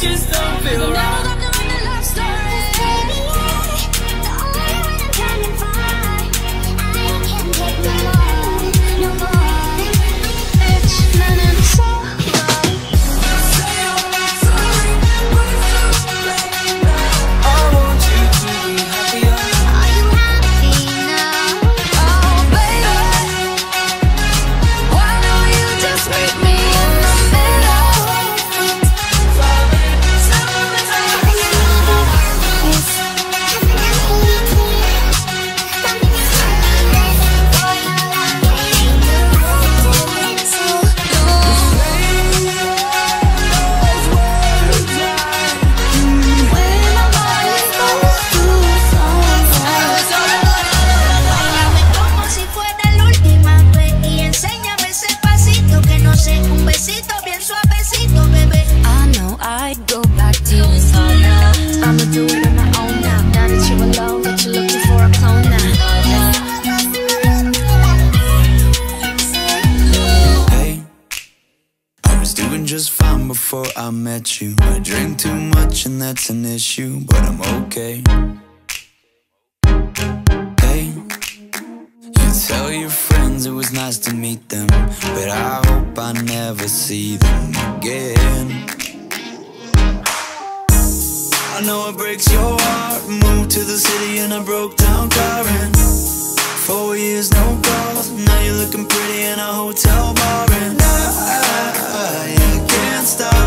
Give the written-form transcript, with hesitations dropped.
just don't feel right. Just fine before I met you. I drink too much and that's an issue, but I'm okay. Hey, you tell your friends it was nice to meet them, but I hope I never see them again. I know it breaks your heart. Moved to the city in a broke down car, and 4 years no calls. Now you're looking pretty in a hotel bar, and I can't stop.